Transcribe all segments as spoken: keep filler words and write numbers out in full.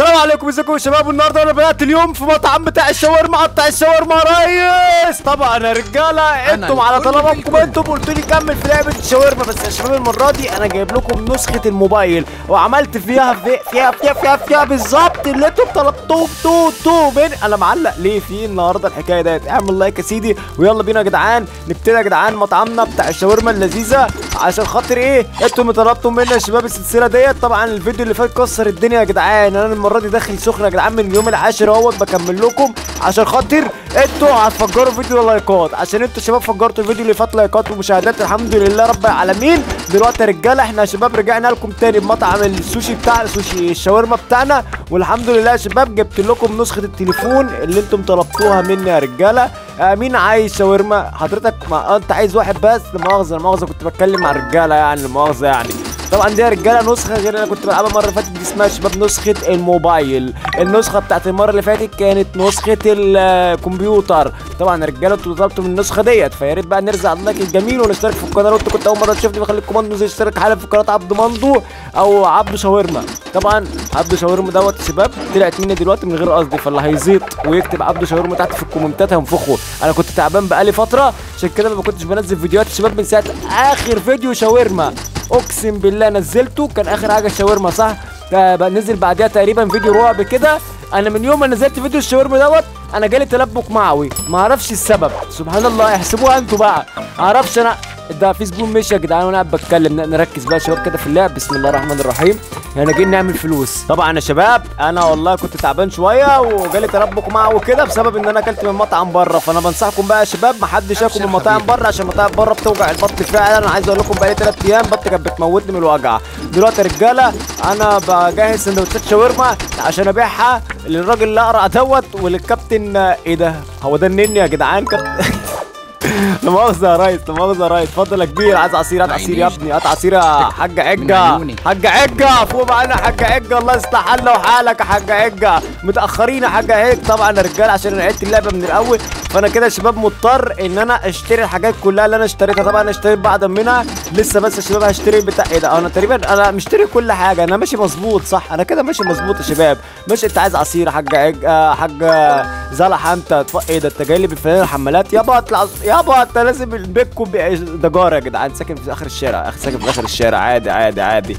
السلام عليكم، ازيكم شباب؟ والنهارده انا بدات اليوم في مطعم بتاع الشاورما، قطع الشاورما ريس. طبعا يا رجاله انتم على طلباتكم انتم قلتوا لي كمل في لعبه الشاورما، بس يا شباب المره دي انا جايب لكم نسخه الموبايل وعملت فيها في فيها فيها فيها, فيها بالظبط اللي انتم طلبتوه. تو تو من انا معلق ليه في النهارده الحكايه ديت. اعمل لايك يا سيدي ويلا بينا يا جدعان نبتدي يا جدعان مطعمنا بتاع الشاورما اللذيذه، عشان خاطر ايه انتم طلبتوا منا يا شباب السلسله ديت. طبعا الفيديو اللي فات كسر الدنيا يا جدعان، انا المره دي داخل سخن يا جدعان من اليوم العاشر اهوت بكمل لكم، عشان خاطر انتوا هتفجروا فيديو لايكات، عشان انتوا شباب فجرتوا الفيديو اللي فات لايكات ومشاهدات الحمد لله رب العالمين. دلوقتي يا رجاله احنا يا شباب رجعنا لكم تاني بمطعم السوشي بتاع السوشي الشاورما بتاعنا، والحمد لله يا شباب جبت لكم نسخه التليفون اللي انتم طلبتوها مني يا رجاله. مين عايز شاورما حضرتك؟ ما انت عايز واحد بس. لا مؤاخذه لا مؤاخذه كنت بتكلم مع الرجاله يعني، لا مؤاخذه يعني. طبعا دي يا رجاله نسخه غير اللي انا كنت بلعبها المره اللي فاتت، دي اسمها شباب نسخه الموبايل. النسخه بتاعت المره اللي فاتت كانت نسخه الكمبيوتر. طبعا يا رجاله انتوا طلبتوا من النسخه ديت، فيا ريت بقى نرزع اللايك الجميل ونشترك في القناه لو انت كنت اول مره تشوفني. بخلي الكوماندو اشترك حالا في قناه عبده ماندو او عبده شاورما. طبعا عبده شاورما دوت شباب طلعت مني دلوقتي من غير قصدي، فاللي هيزيط ويكتب عبده شاورما تحت في الكومنتات هنفخه. انا كنت تعبان بقالي فتره عشان كده ما كنتش بنزل فيديوهات شباب من ساعه اخر فيديو شاورما، اقسم بالله نزلته كان اخر حاجه الشاورما صح. نزل بعدها تقريبا فيديو رعب كده. انا من يوم ما نزلت فيديو الشاورما دوت انا جالي تلبك معوي، ما اعرفش السبب سبحان الله، احسبوها انتوا بقى، ما اعرفش انا ده في زبون مشي يا جدعان وانا قاعد بتكلم. نركز بقى يا شباب كده في اللعب، بسم الله الرحمن الرحيم. احنا يعني جايين نعمل فلوس. طبعا يا شباب انا والله كنت تعبان شويه وجالي تربك معوي كده بسبب ان انا اكلت من مطعم بره، فانا بنصحكم بقى يا شباب ما حدش ياكل من مطاعم بره عشان مطاعم بره بتوجع البطن فعلا. انا عايز اقول لكم بقى لي ثلاث ايام بطني كانت بتموتني من الوجع. دلوقتي يا رجاله انا بجهز سندوتشات شاورما عشان ابيعها للراجل اللي اقرع دوت وللكابتن. ايه ده؟ هو ده النني يا جدعان؟ كابتن لا مؤاخذة يا ريس، لا مؤاخذة يا ريس، اتفضل يا كبير. عايز عصير؟ هات عصير يا ابني، هات عصير يا حاج عجة، حاج عجة فوق معانا يا حاج عجة، الله يصلح حالنا وحالك يا حاج عجة، متأخرين يا حاج عجة. طبعا يا رجالة عشان انا عدت اللعبة من الأول فانا كده يا شباب مضطر ان انا اشتري الحاجات كلها اللي انا اشتريتها. طبعا انا اشتريت بعضا منها لسه، بس يا شباب هشتري بتاع ايه ده؟ انا تقريبا انا مشتري كل حاجه، انا ماشي مظبوط صح؟ انا كده ماشي مظبوط يا شباب. ماشي انت عايز عصير يا حاج عج حاج زلحه انت؟ ايه ده انت جاي لي بالفنان الحمالات يابا؟ اطلع يابا انت لازم بيتكم دجاره يا جدعان. ساكن في اخر الشارع، ساكن في اخر الشارع، عادي عادي عادي.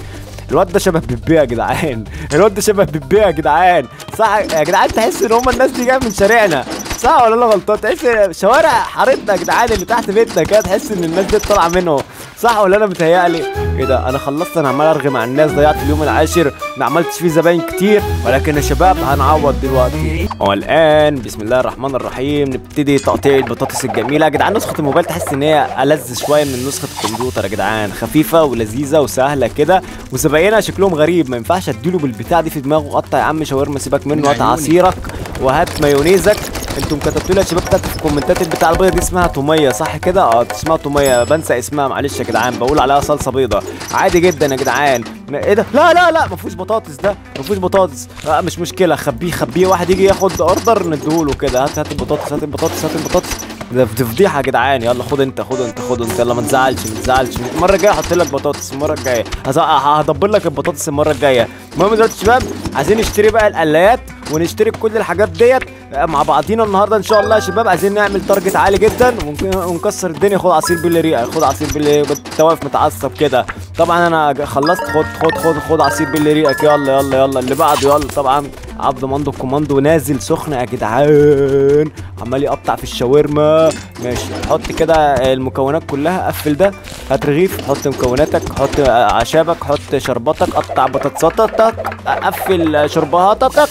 الواد ده شبه بيبيه يا جدعان، الواد ده شبه بيبيه يا جدعان صح يا جدعان؟ تحس ان هم الناس دي جايه من شارعنا صح ولا انا غلطان؟ تحس شوارع حارتنا يا جدعان اللي تحت بيتنا كده، تحس ان الناس دي طالعه منهم صح ولا انا متهيألي؟ ايه ده انا خلصت، انا عمال ارغي مع الناس، ضيعت اليوم العاشر ما عملتش فيه زباين كتير، ولكن يا شباب هنعوض دلوقتي. والان بسم الله الرحمن الرحيم نبتدي تقطيع البطاطس الجميله يا جدعان. نسخه الموبايل تحس ان هي ألذ شويه من نسخه الكمبيوتر يا جدعان، خفيفه ولذيذه وسهله كده، وزباينها شكلهم غريب، ما ينفعش اديله بالبتاع دي في دماغه. قطع يا عم شاورما، سيبك منه، هات عصيرك وهات مايونيزك. انتم كتبتوا لي يا شباب كتبت في الكومنتات البتاع البيضه دي اسمها توميه صح كده؟ اه اسمها توميه، بنسى اسمها معلش يا جدعان، بقول عليها صلصه بيضه عادي جدا يا جدعان. ايه ده؟ لا لا لا ما فيهوش بطاطس، ده ما فيهوش بطاطس. لا مش مشكله، خبيه خبيه، واحد يجي ياخد اوردر نديهوله كده، هات هات البطاطس هات البطاطس هات البطاطس. ده فضيحه يا جدعان. يلا خد انت خد انت خد انت، يلا ما تزعلش ما تزعلش، المره الجايه هحط لك بطاطس، المره الجايه هدبر لك البطاطس المره الجايه. المهم دلوقتي يا شباب عايزين نشتري بقى القلايات ونشتري كل الحاجات ديت مع بعضينا النهارده ان شاء الله يا شباب. عايزين نعمل تارجت عالي جدا ونكسر الدنيا. خد عصير بالريقه، خد عصير بالريقه، انت واقف متعصب كده. طبعا انا خلصت، خد خد خد خد عصير بالريقه، يلا يلا يلا اللي بعده يلا. طبعا عبده ماندو الكوماندو نازل سخن يا جدعان، عمال يقطع في الشاورما. ماشي حط كده المكونات كلها، قفل ده، هات رغيف، حط مكوناتك، حط اعشابك، حط شرباتك، قطع بطاطساتك، قفل شرباتك.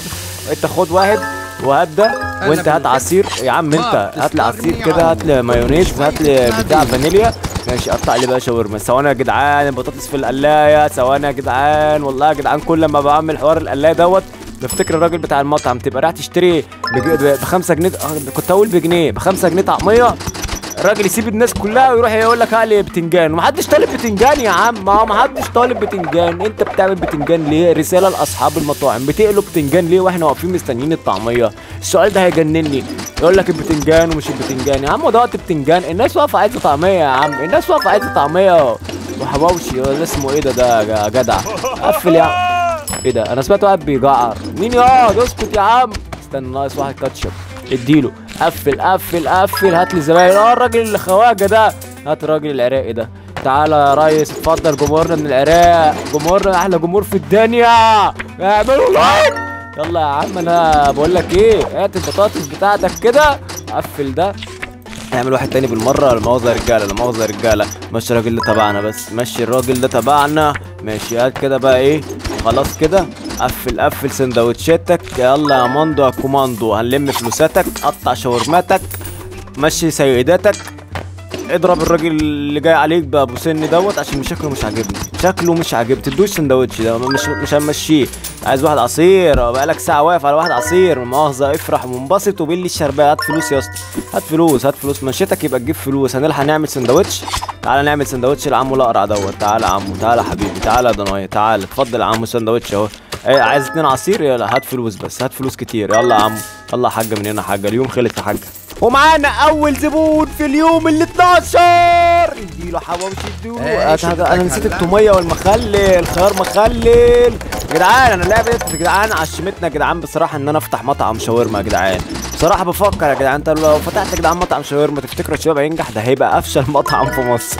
انت خد واحد وهات ده، وانت هات عصير يا عم، انت هات لي عصير كده، هات لي مايونيز، هات لي بتاع فانيليا. ماشي قطع لي بقى شاورما. ثواني يا جدعان البطاطس في القلايه، ثواني يا جدعان. والله يا جدعان كل ما بعمل حوار القلايه دوت بفتكر الراجل بتاع المطعم، تبقى رايح تشتري ب خمسة جنيه، كنت اقول بجنيه، ب خمسة جنيه طعميه، الراجل يسيب الناس كلها ويروح يقول لك هات لي بتنجان، ومحدش طالب بتنجان يا عم، ما هو محدش طالب بتنجان، انت بتعمل بتنجان ليه؟ رساله لاصحاب المطاعم، بتقلب بتنجان ليه واحنا واقفين مستنيين الطعميه؟ السؤال ده هيجنني، يقول لك البتنجان ومش البتنجان، يا عم دوت بتنجان، الناس واقفه عايزه طعميه يا عم، الناس واقفه عايزه طعميه وحواوشي، اسمه ايه ده ده جدع؟ قفل يا عم. ايه ده؟ انا سمعت واحد بيجعر. مين يقعد؟ اسكت يا عم. استنى ناقص واحد كاتشب، اديله. قفل قفل قفل. هات لي زمايلي. اه الراجل الخواجه ده، هات الراجل العراقي ده. تعالى يا ريس، اتفضل. جمهورنا من العراق، جمهورنا احلى جمهور في الدنيا. اعملوا لايك. يلا يا عم، انا بقول لك ايه، هات البطاطس بتاعتك كده. قفل ده، نعمل واحد تاني بالمره. لا مؤاخذه يا رجاله، لا مؤاخذه يا رجاله. مشي الراجل ده تبعنا، بس مشي الراجل ده تبعنا. ماشي، هات كده بقى ايه. خلاص كده، قفل قفل سندوتشاتك. يلا يا ماندو يا كوماندو، هنلم فلوساتك، قطع شاورماتك، مشي سيداتك، اضرب الراجل اللي جاي عليك بابو سن دوت، عشان شكله مش عاجبني، شكله مش عاجبني. تدوش سندوتش ده، مش مش هنمشيه. عايز واحد عصير، بقالك ساعه واقف على واحد عصير. مؤاخذه، افرح ومنبسط وبلي الشربايه. هات فلوس يا اسطى، هات فلوس، هات فلوس. مشيتك يبقى تجيب فلوس. هنلحق نعمل سندوتش. تعالى نعمل سندوتش لعمو الاقرع دوت. تعالى يا عمو، تعالى حبيبي، تعالى يا دنايا، تعالى اتفضل يا عمو. سندوتش اهو. ايه عايز؟ اتنين عصير. يلا هات فلوس بس، هات فلوس كتير. يلا يا عمو، يلا يا حاجه من هنا يا حاجه. اليوم خلص يا حاجه. ومعانا اول زبون في اليوم ال اتناشر. اديله حواوشي، اديله. انا نسيت التوميه والمخلل، الخيار مخلل. يا جدعان انا لعبت يا جدعان، عشمتنا يا جدعان بصراحه ان انا افتح مطعم شاورما يا جدعان. بصراحه بفكر يا جدعان، انت لو فتحت يا جدعان مطعم شاورما تفتكروا الشباب هينجح؟ ده هيبقى افشل مطعم في مصر.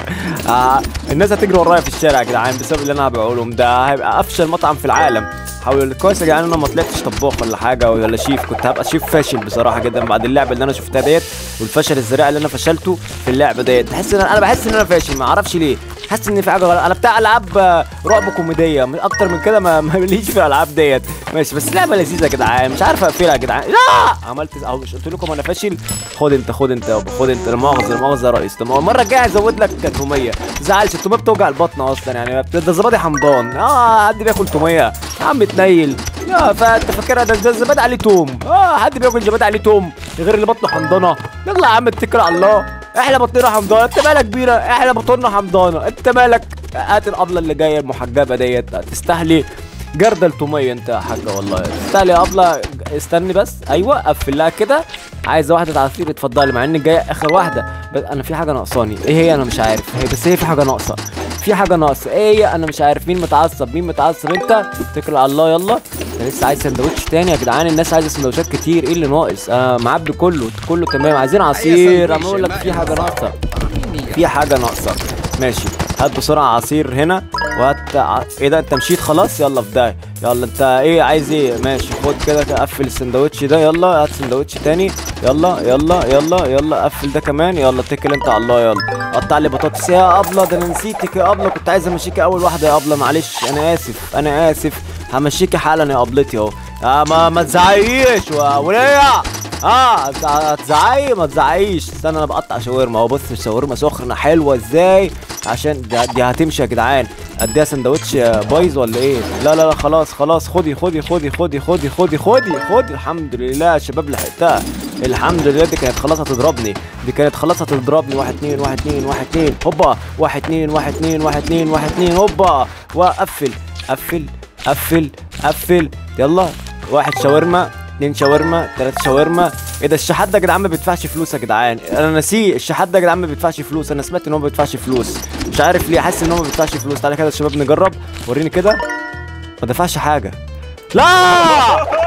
آه الناس هتجري ورايا في الشارع يا جدعان بسبب اللي انا بقولهم ده. هيبقى افشل مطعم في العالم. حاول كويس يا جدعان انا ما طلعتش طباخ ولا حاجه ولا شيف، كنت هبقى شيف فاشل بصراحه جدا بعد اللعبه اللي انا شفتها ديت، والفشل الذريع اللي انا فشلته في اللعبه ديت. تحس ان انا بحس ان انا فاشل، ما اعرفش ليه، حاسس ان في حاجه غلط. انا بتاع العاب رعب كوميديه، من اكتر من كده ما ماليش في الالعاب ديت. ماشي، بس لعبه لذيذه يا جدعان، مش عارف اقفلها يا جدعان. لا عملت اهو، مش قلت لكم انا فاشل؟ خد انت، خد انت يابا، خد انت. لا مؤاخذه، لا مؤاخذه يا ريس. المره الجايه هزود لك توميه، ما تزعلش، التوميه بتوجع البطن اصلا يعني. ده زبادي حمضان. اه حد بياكل توميه يا عم؟ اتنيل يا فانت فاكرها؟ ده الزبادي عليه توم. اه حد بياكل زبادي عليه توم غير اللي بطنه حمضانه؟ يلا يا عم اتكل على الله، احنا بطننا حمضانه، انت مالك كبيره؟ احنا بطننا حمضانه، انت مالك؟ هات الابله اللي جايه المحجبه ديت، تستاهلي جردل توميه انت يا حاجه والله، تستاهلي يا ابله. استني بس، ايوه قفل لها كده. عايزه واحده عصير، اتفضلي. مع ان جايه اخر واحده، بس انا في حاجه ناقصاني. ايه هي؟ انا مش عارف، هي بس هي في حاجه ناقصه، في حاجه ناقصه. ايه؟ انا مش عارف. مين متعصب؟ مين متعصب؟ انت اتكل على الله. يلا انا لسه عايز سندوتش تاني يا جدعان، الناس عايزه سندوتشات كتير. ايه اللي ناقص؟ انا معبي كله كله تمام. عايزين عصير، انا بقول لك في حاجه ناقصه، في حاجه ناقصه. ماشي، هات بسرعه عصير هنا، وهات ع... ايه ده انت مشيت خلاص؟ يلا في ده. يلا انت ايه عايز؟ ايه؟ ماشي، خد كده، قفل السندوتش ده. يلا هات سندوتش تاني. يلا يلا يلا يلا، قفل ده كمان. يلا اتكل انت على الله. يلا قطع لي بطاطس يا ابله. ده انا نسيتك يا ابله، كنت عايز امشيكي اول واحده يا ابله، معلش انا اسف، انا اسف، همشيكي حالا يا ابلتي اهو. اه ما ما تزعقيش وليا، اه هتزعقي ما تزعقيش. استنى انا بقطع شاورما اهو، بص الشاورما سخنه حلوه ازاي، عشان دي هتمشي يا جدعان. اديها سندوتش بايظ ولا ايه؟ لا لا لا خلاص خلاص، خدي خدي خدي خدي خدي خدي خدي خدي. الحمد لله يا شباب لحقتها، الحمد لله. دي كانت خلاص هتضربني، دي كانت خلاص هتضربني. واحد اتنين واحد اتنين واحد اتنين، هوبا. واحد اتنين واحد اتنين واحد اتنين واحد اتنين، هوبا. وقفل قفل قفل قفل. يلا واحد شاورما، اتنين شاورما، تلات شاورما. ايه ده الشحات ده يا جدعان ما بيدفعش فلوس يا جدعان؟ انا ناسيه الشحات ده يا جدعان ما بيدفعش فلوس، انا سمعت ان هو ما بيدفعش فلوس، مش عارف ليه، حاسس ان هو ما بيدفعش فلوس. تعالى كده يا شباب نجرب، وريني كده. ما دفعش حاجه. لا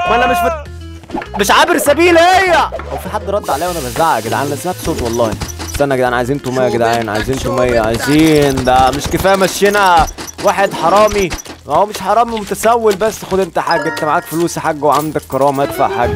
ما انا مش فت... مش عابر سبيل هي. هو في حد رد عليا وانا بزعق يا جدعان؟ انا سمعت صوت والله. استنى يا جدعان، عايزين توميه يا جدعان، عايزين توميه، عايزين. ده مش كفايه مشينا واحد حرامي؟ ما هو مش حرامي متسول بس. خد انت حاج، انت معاك فلوس يا حاج وعندك كرامه، ادفع حاج.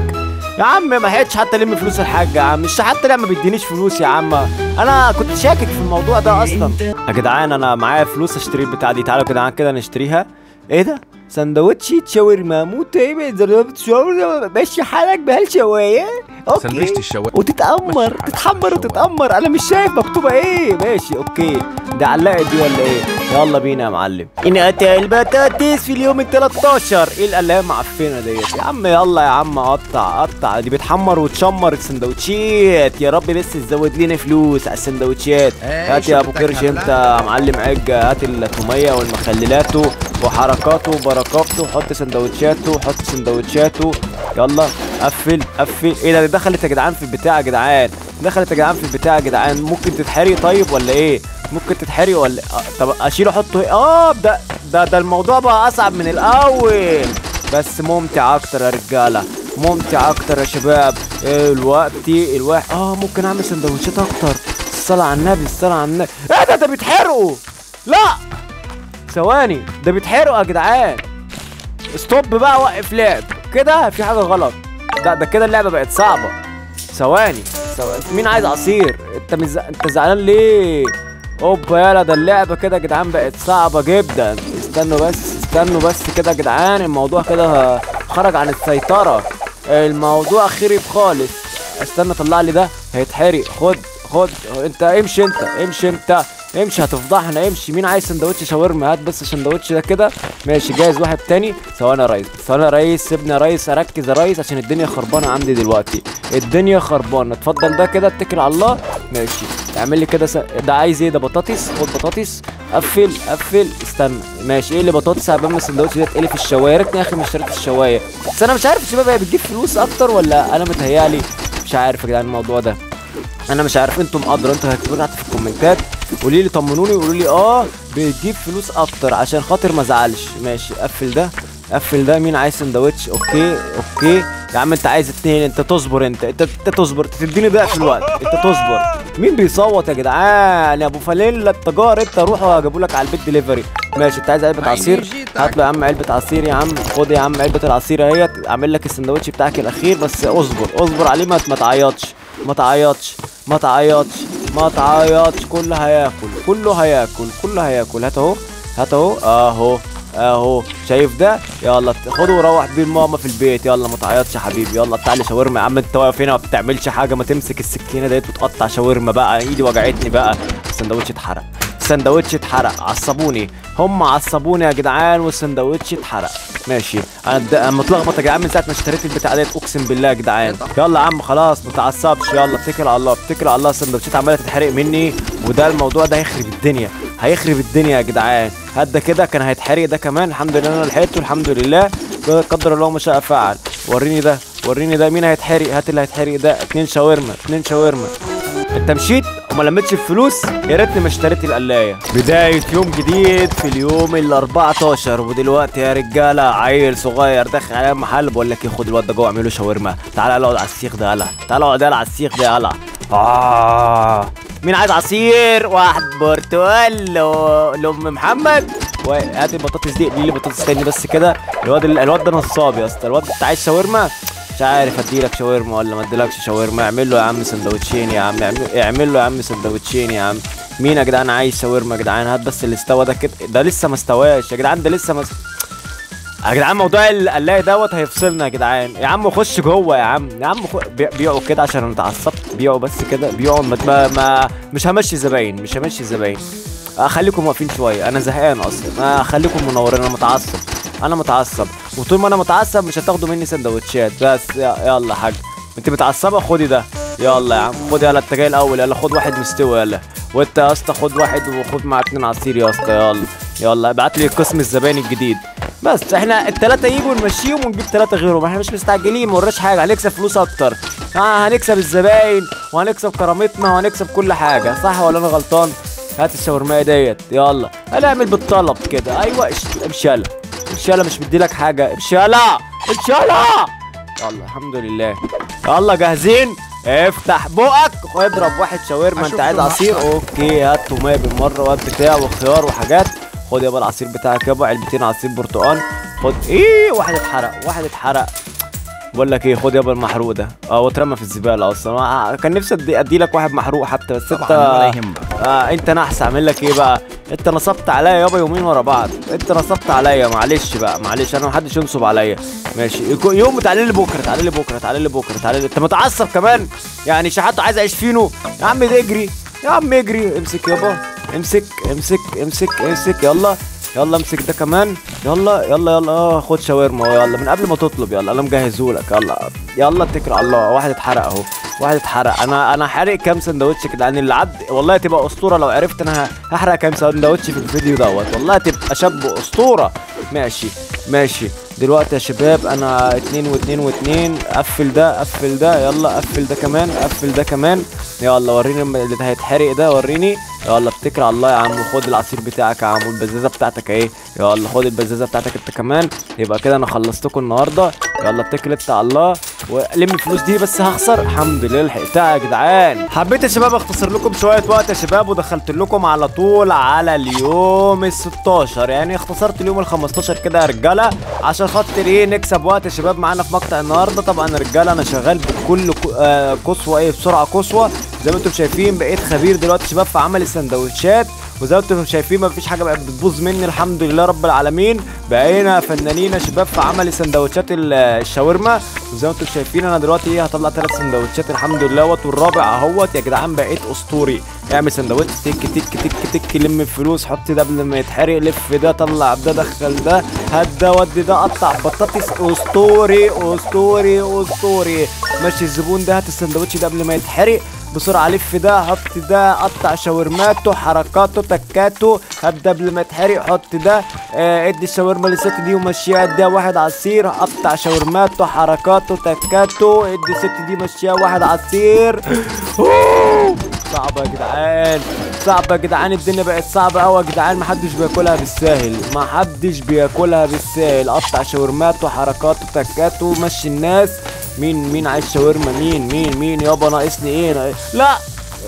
يا عم ما حيتش حتى لم فلوس الحاج يا عم، مش حتى لا ما بيدينيش فلوس يا عم، انا كنت شاكك في الموضوع ده اصلا يا جدعان. انا معايا فلوس اشتري البتاع دي، تعالوا يا جدعان كده نشتريها. ايه ده؟ سندوتشي شاورما موت. ايه بتضرب شاورما؟ ماشي حالك بهالشوايه، اوكي سندوتش الشوايه وتتامر، تتحمر وتتامر. انا مش شايف مكتوبه ايه. ماشي اوكي، ده علقت دي ولا ايه؟ يلا بينا يا معلم، نقطع البطاطس في اليوم ال تلتاشر. ايه القلايه المعفنه ديت يا عم؟ يلا يا عم قطع قطع، دي بتحمر وتشمر السندوتشات. يا رب بس تزود لنا فلوس على السندوتشات. هات يا ابو كرش انت يا معلم عجه، هات التوميه والمخللاته وحركاته وبركاته، حط سندوتشاته، حط سندوتشاته. يلا قفل قفل. ايه ده دخلت يا جدعان في البتاع يا جدعان؟ دخلت يا جدعان في البتاع يا جدعان، ممكن تتحرق طيب ولا ايه؟ ممكن تتحرق ولا طب اشيله احطه. اه ده ده ده الموضوع بقى اصعب من الاول، بس ممتع اكتر يا رجاله، ممتع اكتر يا شباب. الوقت الواحد اه ممكن اعمل سندوتشات اكتر. الصلاه على النبي، الصلاه على النبي. ايه ده ده بيتحرقوا؟ لا ثواني، ده بيتحرقوا يا جدعان. ستوب بقى، وقف لعب كده، في حاجه غلط. لا ده كده اللعبه بقت صعبه. ثواني ثواني، مين عايز عصير؟ انت مز... انت زعلان ليه؟ اوبا يالا، ده اللعبه كده يا جدعان بقت صعبه جدا. استنوا بس استنوا بس كده يا جدعان، الموضوع كده خرج عن السيطره، الموضوع خرب خالص. استنى اطلع لي ده، هيتحرق. خد خد انت، امشي انت امشي انت امشي، هتفضحنا. امشي، مين عايز سندوتش شاورما؟ هات بس السندوتش ده كده، ماشي. جايز واحد تاني. ثواني يا ريس ثواني يا ريس، سيبني يا ريس اركز يا ريس، عشان الدنيا خربانه عندي دلوقتي، الدنيا خربانه. اتفضل ده كده، اتكل على الله، ماشي. اعمل لي كده س... ده عايز ايه؟ ده بطاطس، خد بطاطس. قفل قفل، استنى، ماشي. ايه اللي بطاطس؟ هبم السندوتش ده، اتقلي في الشوايه. ريتني يا اخي مش اشتريت الشوايه، بس انا مش عارف الشباب هي بتجيب فلوس اكتر ولا انا متهيألي، مش عارف يا جدعان الموضوع ده، انا مش عارف. انتم ادرى، انتوا هتكتبوا في الكومنتات، قولوا لي، طمنوني وقولوا لي اه بتجيب فلوس اكتر عشان خاطر ما ازعلش. ماشي، قفل ده قفل ده. مين عايز سندوتش؟ اوكي اوكي يا عم، انت عايز اتنين، انت تصبر، انت انت, انت تصبر، انت تديني ده في الوقت، انت تصبر. مين بيصوت يا جدعان؟ يا ابو فله التجار، انت روح اجيبه لك على البيت دليفري. ماشي، انت عايز علبه عصير؟ هات له يا عم علبه عصير يا عم، خد يا عم علبه العصير اهيت، اعمل لك السندوتش بتاعك الاخير، بس اصبر اصبر عليه، ما تعيطش ما تعيطش ما تعيطش ما تعيطش. كله هياكل كله هياكل كله هياكل. هات اهو هات اهو اهو اهو، شايف ده؟ يلا خده وروح بيه لماما في البيت. يلا ما تعيطش يا حبيبي، يلا بتاع لي شاورما يا عم. انت واقف هنا ما بتعملش حاجه، ما تمسك السكينه ديت وتقطع شاورما بقى. ايدي وجعتني بقى، السندوتش اتحرق، السندوتش اتحرق، عصبوني، هم عصبوني يا جدعان، والسندوتش اتحرق. ماشي، انا متلخبط يا جدعان من ساعه ما اشتريت البتاع ديت، اقسم بالله يا جدعان. يلا يا عم خلاص ما تعصبش، يلا اتكل على الله اتكل على الله. السندوتشات عماله تتحرق مني، وده الموضوع ده هيخرب الدنيا هيخرب الدنيا يا جدعان. هات ده كده، كان هيتحرق ده كمان، الحمد لله انا لحقته، الحمد لله، قدر الله ما شاء فعل. وريني ده وريني ده، مين هيتحرق؟ هات اللي هيتحرق ده. اتنين شاورما اتنين شاورما. انت مشيت وما لمتش الفلوس، يا ريتني ما اشتريت القلايه. بدايه يوم جديد في اليوم ال أربعتاشر، ودلوقتي يا رجاله عيل صغير داخل على المحل بقول لك ايه، خد الواد ده جوه اعمل له شاورما، تعالى اقعد على السيخ ده يلا، تعالى اقعد على السيخ ده يلا. آه مين عايز عصير؟ واحد برتقال لام محمد. هات البطاطس دي، اقلي لي بطاطس تاني بس كده. الواد الواد ده نصاب يا اسطى، الواد انت عايز شاورما؟ مش عارف اديلك شاورما ولا ما اديلكش شاورما. اعمل له يا عم سندوتشين يا عم، اعمل له يا عم سندوتشين يا عم. مين يا جدعان عايز شاورما يا جدعان؟ هات بس اللي استوى ده كده، ده لسه ما استواش يا جدعان، ده لسه ما يا جدعان. موضوع القلايه دوت هيفصلنا يا جدعان. يا عم خش جوه يا عم، يا عم خ... بيعوا كده عشان انا اتعصبت، بيعوا بس كده، بيعوا ما... ما مش همشي زباين، مش همشي الزباين، اخليكم واقفين شويه، انا زهقان اصلا، اخليكم منورين، انا متعصب انا متعصب، وطول ما انا متعصب مش هتاخدوا مني سندوتشات. بس يلا يا حاج، انت متعصبه خدي ده، يلا يا عم خد، يلا انت جاي الاول، يلا خد واحد مستوي يلا، وانت يا اسطى خد واحد وخد مع اتنين عصير يا اسطى، يلا يلا ابعت لي قسم الزباين الجديد. بس احنا الثلاثه يجوا نمشيهم ونجيب ثلاثه غيرهم، احنا مش مستعجلين، ما وريناش حاجه، هنكسب فلوس اكتر، هنكسب الزباين وهنكسب كرامتنا وهنكسب كل حاجه، صح ولا انا غلطان؟ هات الشاورما ديت يلا، هنعمل بالطلب كده. ايوه امشي يلا امشي يلا، مش مديلك حاجه، امشي يلا امشي يلا. يلا الحمد لله، يلا جاهزين، افتح بقك واضرب واحد شاورما. انت عايز عصير؟ اوكي هات توميه بالمره وهات بتاع وخيار وحاجات. خد يابا العصير بتاعك يابا، علبتين عصير برتقال. خد ايه، واحد اتحرق واحد اتحرق بقول لك ايه، خد يابا المحروق ده، اه واترمى في الزباله اصلا، كان نفسي ادي لك واحد محروق حتى، بس انت آه انت نحس، اعمل لك ايه بقى، انت نصبت عليا يابا يومين ورا بعض، انت نصبت عليا، معلش بقى معلش، انا محدش ينصب عليا. ماشي يوم، تعالى لي بكره تعالى لي بكره تعالى لي بكره تعالى لي، انت متعصب كمان يعني، شحاته عايز اعيش فينه يا عم، اجري يا عم اجري، امسك يابا امسك امسك امسك امسك، يلا يلا امسك ده كمان، يلا يلا يلا اه خد شاورما يلا من قبل ما تطلب، يلا انا مجهزهولك، يلا يلا اتكل على الله. واحد اتحرق اهو، واحد اتحرق. انا انا حارق كام سندوتش كده يعني، اللي عد والله تبقى اسطوره لو عرفت انا هحرق كام سندوتش في الفيديو دوت، والله تبقى شاب اسطوره. ماشي ماشي، دلوقتي يا شباب انا اتنين واتنين واتنين، قفل ده قفل ده يلا، قفل ده كمان قفل ده كمان، يلا وريني اللي هيتحرق ده، وريني يلا اتكل على الله يا عم، خد العصير بتاعك يا عم والبزازه بتاعتك اهي، يلا خد البزازه بتاعتك انت كمان. يبقى كده انا خلصتكم النهارده، يلا اتكل انت على الله ولم الفلوس دي، بس هخسر. الحمد لله لحقتها يا جدعان. حبيت يا شباب اختصر لكم شويه وقت يا شباب، ودخلت لكم على طول على اليوم الستاشر، يعني اختصرت اليوم الخمستاشر كده يا رجاله، عشان خاطر ايه نكسب وقت يا شباب معانا في مقطع النهارده. طبعا يا رجاله انا شغال بكل قصوى ايه بسرعه قصوى، زي ما انتم شايفين بقيت خبير دلوقتي يا شباب في عمل السندوتشات، وزي ما انتم شايفين مفيش حاجه بقت بتبوظ مني الحمد لله رب العالمين. بقينا فنانين يا شباب في عمل سندوتشات الشاورما، وزي ما انتم شايفين انا دلوقتي ايه هطلع ثلاث سندوتشات الحمد لله، والرابع اهوت يا جدعان. بقيت اسطوري، اعمل سندوتش تك تك تك تك، لم الفلوس، حط ده قبل ما يتحرق، لف ده، طلع ده، دخل ده، هات ده، ودي ده، قطع بطاطس. اسطوري اسطوري اسطوري، ماشي الزبون ده، هات السندوتش ده قبل ما يتحرق بسرعه، لف ده، حط ده، قطع شاورماته، حركاته، تكاته، هات ده قبل ما يتحرق، حط ده، آه ادي الشاورما للست دي ومشيها، اديها واحد عصير، قطع شاورماته، حركاته، تكاته، ادي الست دي مشيها واحد عصير. صعبه يا جدعان، صعبه يا جدعان، الدنيا بقت صعبه قوي يا جدعان، محدش بياكلها بالساهل، محدش بياكلها بالساهل. قطع شاورماته، حركاته، تكاته، مشي الناس. مين مين عايز شاورما؟ مين مين مين يابا؟ ناقصني ايه؟ ناقص... لا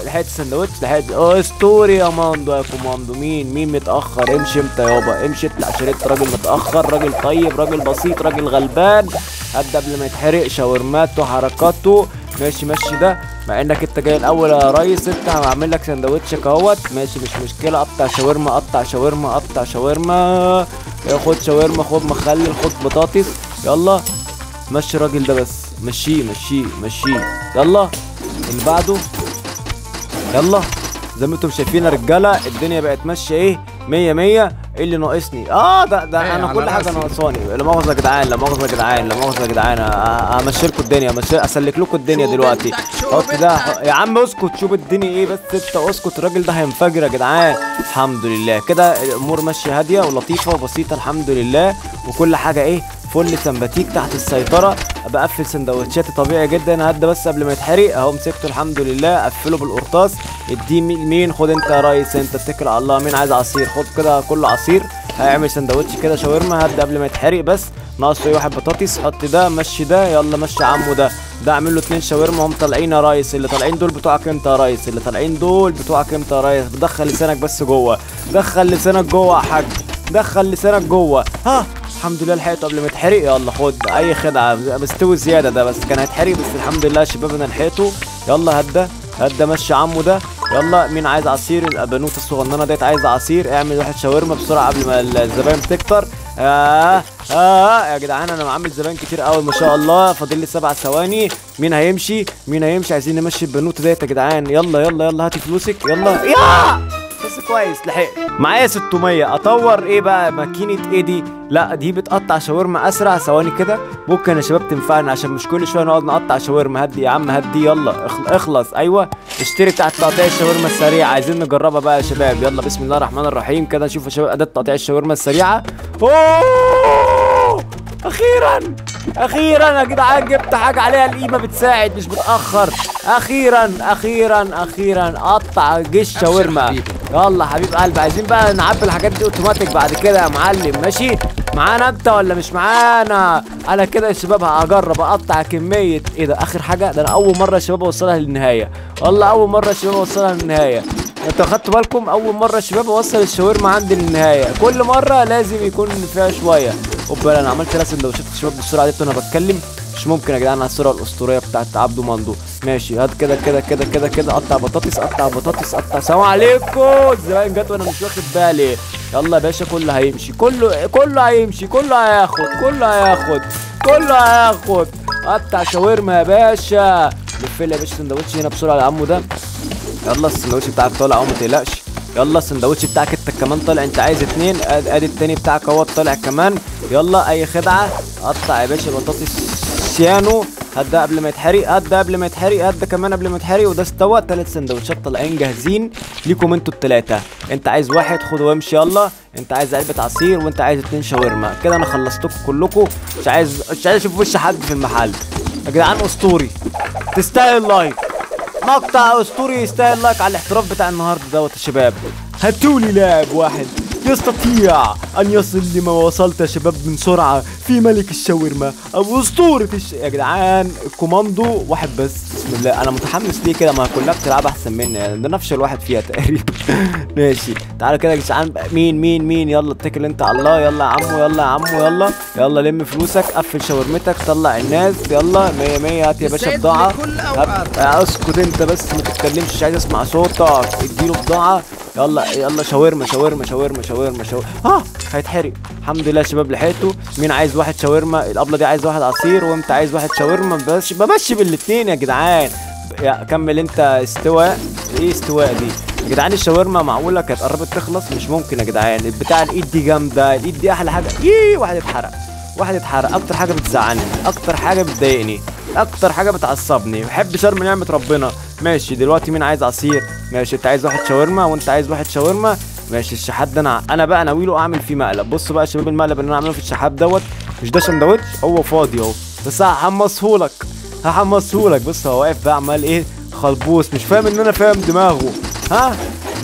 لحقت السندوتش، لحقت. اسطوري يا ماندو يا كوماندو. مين مين متاخر؟ امشي انت يابا، امشي اطلع، شريت راجل متاخر، راجل طيب، راجل بسيط، راجل غلبان. قد قبل ما يتحرق، شاورماته، حركاته، ماشي ماشي ده، مع انك انت جاي الاول يا ريس، انت هعمل لك سندوتشك اهوت، ماشي مش مشكله. قطع شاورما، قطع شاورما، قطع شاورما، خد شاورما، خد مخلل، خد بطاطس، يلا مشي الراجل ده بس، مشيه مشيه مشيه، يلا اللي بعده، يلا. زي ما انتم شايفين يا رجاله الدنيا بقت ماشيه ايه مية مية. ايه اللي ناقصني؟ اه ده ده انا كل حاجه ناقصاني. لا مؤاخذه يا جدعان، لا مؤاخذه يا جدعان، لا مؤاخذه يا جدعان، همشي لكم الدنيا، اسلك لكم الدنيا دلوقتي. حط ده يا عم، اسكت، شوف الدنيا ايه بس انت، اسكت، الراجل ده هينفجر يا جدعان. الحمد لله كده الامور ماشيه هاديه ولطيفه وبسيطه الحمد لله، وكل حاجه ايه فل سمباتيك تحت السيطره. بقفل سندوتشاتي طبيعي جدا، هدى بس قبل ما يتحرق اهو، مسكته الحمد لله، قفله بالقرطاس. اديه مين؟ خد انت يا ريس، انت اتكل على الله. مين عايز عصير؟ خد كده كله عصير. هيعمل سندوتش كده شاورما، هدى قبل ما يتحرق بس، ناقصه واحد بطاطس، حط ده، مشي ده، يلا مشي عمو ده، ده اعمل له اتنين شاورما هم طالعين يا ريس، اللي طالعين دول بتوعك امتى يا ريس، اللي طالعين دول بتوعك امتى يا ريس. دخل لسانك بس جوه، دخل لسانك جوه يا حاج، دخل لسانك جوه. ها الحمد لله لحقته قبل ما يتحرق، يلا خد اي خدعه مستوي زياده ده، بس كان هيتحرق بس الحمد لله شباب انا لحقته. يلا هدى هدى، مشي عمو ده، يلا. مين عايز عصير؟ البنوته الصغننه ديت عايز عصير، اعمل واحد شاورما بسرعه قبل ما الزباين تكتر. آه, آه يا جدعان انا عامل زباين كتير قوي ما شاء الله، فاضل لي سبع ثواني. مين هيمشي؟ مين هيمشي؟ عايزين نمشي البنوته ديت يا جدعان، يلا يلا يلا، هاتي فلوسك يلا. يا بس كويس لحقت معايا ستمية. اطور ايه بقى؟ ماكينه ايه دي؟ لا دي بتقطع شاورما اسرع، ثواني كده ممكن يا شباب تنفعنا، عشان مش كل شويه نقعد نقطع شاورما. هدي يا عم هدي، يلا اخلص. ايوه اشتري بتاعه تقطيع الشاورما السريعه، عايزين نجربها بقى يا شباب. يلا بسم الله الرحمن الرحيم كده، نشوف يا شباب اداه تقطيع الشاورما السريعه. اوه اخيرا اخيرا يا جدعان، جبت حاجه عليها القيمه، بتساعد مش بتاخر. اخيرا اخيرا اخيرا، قطع جيش شاورما. يلا حبيب قلبي، عايزين بقى نعبي الحاجات دي اوتوماتيك بعد كده يا معلم. ماشي معانا انت ولا مش معانا؟ انا كده يا شباب هجرب اقطع كميه. ايه ده اخر حاجه؟ ده انا اول مره يا شباب اوصلها للنهايه، والله اول مره يا شباب اوصلها للنهايه. انتوا خدتوا بالكم؟ اول مره يا شباب اوصل الشاورما عندي للنهايه، كل مره لازم يكون فيها شويه. اوبا انا عملت ثلاث سندوتشات يا شباب بالسرعه دي وانا بتكلم، مش ممكن يا جدعان على السرعه الاسطوريه بتاعت عبده ماندو. ماشي هات كده كده كده كده كده، قطع بطاطس، قطع بطاطس، قطع. سلام عليكم، الزباين جت وانا مش واخد بالي. يلا يا باشا كله هيمشي، كله كله هيمشي، كله هياخد، كله هياخد، كله هياخد. قطع شاورما يا باشا، لف لي يا باشا سندوتش هنا بسرعه لعمو ده. يلا السندوتش بتاعك طالع اهو، ما تقلقش. يلا السندوتش بتاعك انت كمان طالع، انت عايز اتنين، ادي التاني بتاعك اهو طالع كمان. يلا اي خدعه، قطع يا باشا بطاطس سيانو، هدا قبل ما يتحرق، هدا قبل ما يتحرق، هدا كمان قبل ما يتحرق، وده استوى. ثلاث سندوتشات طالعين جاهزين ليكم انتوا الثلاثه، انت عايز واحد خد وامشي يلا، انت عايز علبه عصير، وانت عايز اتنين شاورما. كده انا خلصتكم كلكم، مش عايز مش عايز اشوف وش حد في المحل يا جدعان. اسطوري تستاهل لايك، مقطع اسطوري يستاهل لايك على الاحتراف بتاع النهارده دوت يا شباب. هاتولي لاعب واحد يستطيع ان يصل لما وصلت يا شباب من سرعه في ملك الشاورما او اسطوره الش... يا جدعان الكوماندو واحد بس. بسم الله انا متحمس ليه كده؟ ما كلها بتلعب احسن مني يعني، ده نفس الواحد فيها تقريبا. ماشي تعالوا كده يا جدعان، مين مين مين؟ يلا اتكل انت على الله، يلا يا عمو يلا يا عمو يلا يلا لم فلوسك، قفل شاورمتك، طلع الناس، يلا مية مية. هات يا باشا بضاعه. اسكت انت بس ما تتكلمش، مش عايز اسمع صوتك. اديله بضاعه يلا يلا. شاورما شاورما شاورما شاورما شاورما. اه هيتحرق. الحمد لله يا شباب لحقته. مين عايز واحد شاورما؟ الابله دي عايز واحد عصير وانت عايز واحد شاورما. بس بمشي بالاثنين يا جدعان. كمل انت استواء. ايه استواء دي يا جدعان؟ الشاورما معقوله كانت قربت تخلص؟ مش ممكن يا جدعان. البتاع الايد دي جامده، الايد دي احلى حاجه. ايه واحد اتحرق واحد اتحرق. اكتر حاجه بتزعلني، اكتر حاجه بتضايقني، اكتر حاجه بتعصبني. بحب شرم نعمه ربنا. ماشي دلوقتي مين عايز عصير؟ ماشي انت عايز واحد شاورما وانت عايز واحد شاورما. ماشي الشحات ده انا انا بقى ناويله اعمل فيه مقلب. بصوا بقى يا شباب المقلب اللي انا عامله في الشحات دوت. مش ده سندوتش، هو فاضي اهو، بس هحمصهولك هحمصهولك. بص هو واقف بقى عمال ايه خلبوس، مش فاهم ان انا فاهم دماغه. ها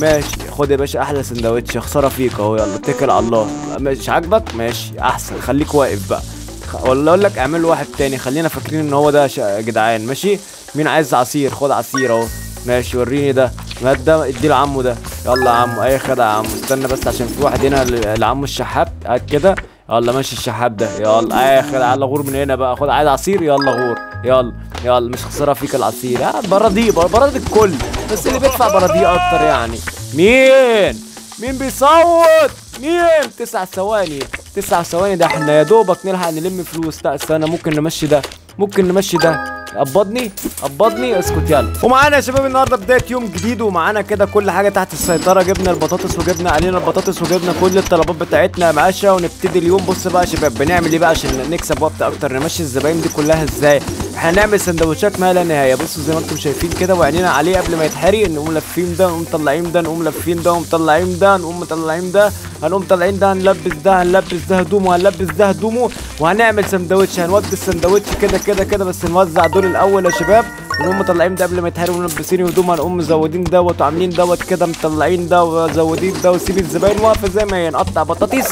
ماشي خد يا باشا احلى سندوتش، خساره فيك اهو. يلا اتكل على الله. مش عاجبك؟ ماشي احسن خليك واقف بقى، ولا اقول لك اعمل له واحد تاني. خلينا فاكرين ان هو ده يا جدعان. ماشي مين عايز عصير؟ خد عصير اهو. ماشي وريني ده مال ده، ادي لعمه ده. يلا يا عمو اي خدعه يا عمو. استنى بس عشان في واحد هنا لعمو الشحات قاعد كده. يلا ماشي الشحات ده يلا اي خدعه. يلا غور من هنا بقى. خد عايز عصير يلا غور. يلا يلا مش خساره فيك العصير. ها براديه براديه الكل، بس اللي بيدفع براديه اكتر يعني. مين مين بيصوت؟ مين؟ تسع ثواني تسع ثواني. ده احنا يا دوبك نلحق نلم فلوس. لا استنى ممكن نمشي ده، ممكن نمشي ده. قبضني قبضني اسكت يلا. ومعانا يا شباب النهارده بدايه يوم جديد، ومعانا كده كل حاجه تحت السيطره. جبنا البطاطس وجبنا علينا البطاطس وجبنا كل الطلبات بتاعتنا معاشا. ونبتدي اليوم. بص بقى يا شباب بنعمل ايه بقى عشان نكسب وقت اكتر، نمشي الزباين دي كلها ازاي. هنعمل سندوتشات ما لا نهايه. بصوا زي ما انتم شايفين كده وعينينا عليه قبل ما يتحرق. نقوم لافين ده نقوم مطلعين ده نقوم لافين ده ومطلعين ده نقوم مطلعين ده هنقوم طالعين ده هنلبس ده هنلبس ده هدومه وهنلبس ده هدومه. وهنعمل سندوتش، هنودي السندوتش كده كده كده، بس نوزع دول الاول يا شباب. ونقوم مطلعين ده قبل ما يتحرق ولابسين هدوم. هنقوم مزودين دوت وعاملين دوت كده، مطلعين ده وزودين ده. وسيب الزباين واقفه زي ما هي. نقطع بطاطس،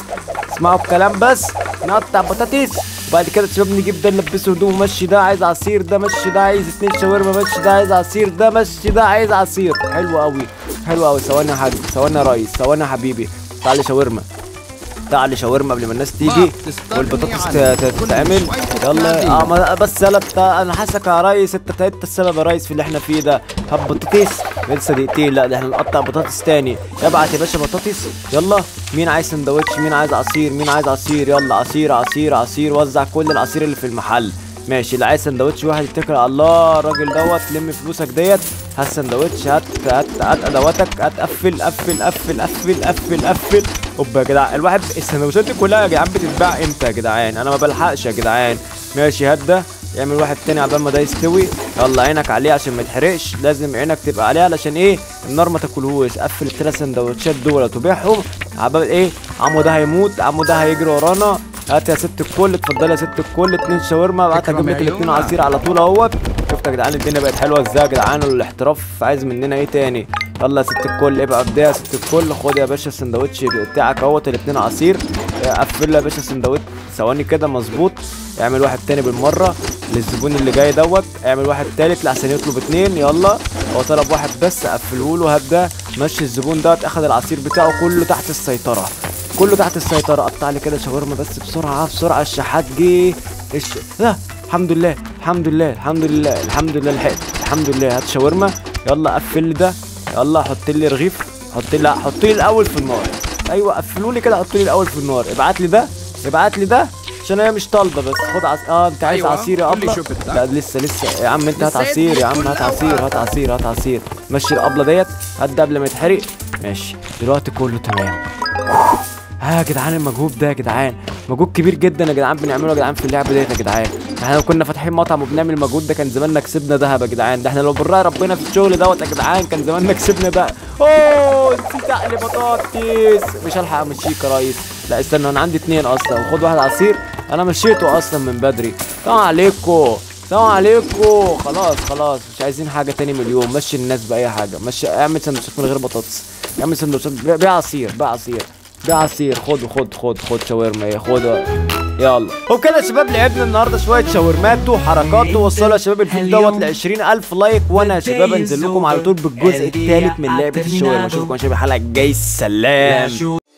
اسمعوا الكلام بس، نقطع بطاطس. وبعد كده شباب نجيب ده نلبسه هدوم. مشي ده عايز عصير، ده مشي ده عايز اتنين شاورما، مشي ده عايز عصير، ده مشي ده عايز عصير. حلو قوي حلو قوي. ثواني يا حاج، ثواني يا ريس، ثواني يا حبيبي. تعالي شاورما تعالي شاورما قبل ما الناس تيجي والبطاطس تتعمل. يلا اه بس يلا انا حاسك يا ريس، انت انت السبب يا ريس في اللي احنا فيه ده. هات بطاطس لسه دقيقتين. لا ده احنا نقطع بطاطس تاني. ابعت يا باشا بطاطس. يلا مين عايز سندوتش؟ مين عايز عصير؟ مين عايز عصير؟ يلا عصير عصير عصير. وزع كل العصير اللي في المحل. ماشي اللي عايز سندوتش واحد يتكل على الله. الراجل دوت لم فلوسك ديت. هات سندوتش، هات هات هات ادواتك، هات قفل قفل قفل قفل قفل قفل. اوبا يا جدعان الواحد السندوتشات دي كلها يا جدعان بتتباع امتى يا جدعان؟ انا ما بلحقش يا جدعان. ماشي هات ده، يعمل واحد تاني عبال ما ده يستوي. يلا عينك عليه عشان ما يتحرقش، لازم عينك تبقى عليه علشان ايه النار ما تاكلهوش. قفل التلات سندوتشات دولت وبيعهم عبال ايه. عمو ده هيموت، عمو ده هيجري ورانا. هات يا ست الكل، اتفضلي يا ست الكل. اتنين شاورما، بعت اجيب لك الاتنين عصير على طول اهوت. شفتوا يا جدعان الدنيا بقت حلوه ازاي يا جدعان؟ الاحتراف عايز مننا ايه تاني؟ يلا يا ست الكل ابقى ابدايه يا ست الكل. خد يا باشا السندوتش بتاعك اهوت، الاتنين عصير. قفل يا باشا السندوتش ثواني كده مظبوط. اعمل واحد تاني بالمره للزبون اللي جاي دوت. اعمل واحد تالت لحسن يطلب اتنين. يلا هو طلب واحد بس، قفله له. هات ده، مشي الزبون دوت. اخد العصير بتاعه كله تحت السيطره، كله تحت السيطرة. قطع لي كده شاورما بس بسرعة بسرعة. الشحات جه ايش ده؟ الحمد لله الحمد لله الحمد لله الحمد لله لحقت الحمد لله. هات شاورما يلا. قفل لي ده يلا. حط لي رغيف، حط لي حط لي الاول في النار. ايوه قفلوا لي كده، حط لي الاول في النار. ابعت لي ده ابعت لي ده عشان هي مش طالبه بس. خد عص... اه انت عايز أيوة. عصير يا ابله؟ لا لسه لسه يا عم انت. هات عصير يا عم، هات عصير هات عصير هات عصير. مشي الابله ديت، هات ده قبل ما يتحرق. ماشي دلوقتي كله تمام. ها يا جدعان المجهود ده يا جدعان مجهود كبير جدا يا جدعان بنعمله يا جدعان في اللعبه ديت يا جدعان. احنا لو كنا فاتحين مطعم وبنعمل المجهود ده كان زماننا كسبنا دهب يا جدعان. ده احنا لو بنراعي ربنا في الشغل دوت يا جدعان كان زماننا كسبنا بقى. اوه نسيت اقلي بطاطس. مش هلحق امشيك يا ريس. لا استنى انا عندي اتنين اصلا. وخد واحد عصير انا مشيته اصلا من بدري. طبعا عليكم السلام عليكم. خلاص خلاص مش عايزين حاجه تاني من اليوم. مشي الناس باي حاجه، مشي. اعمل سندوتشات من غير بطاطس، اعمل سندوتشات، بيع عصير، بيع عصير، بيع عصير. خد خد خد خد شاورما اهي، خدها. يلا وبكده يا شباب لعبنا النهارده شويه شاورمات وحركات. وصلوا يا شباب الفيديو دوت ل عشرين ألف لايك، وانا يا شباب انزل لكم على طول بالجزء الثالث من لعبه الشاورما. اشوفكم يا شباب الحلقه الجايه. سلام.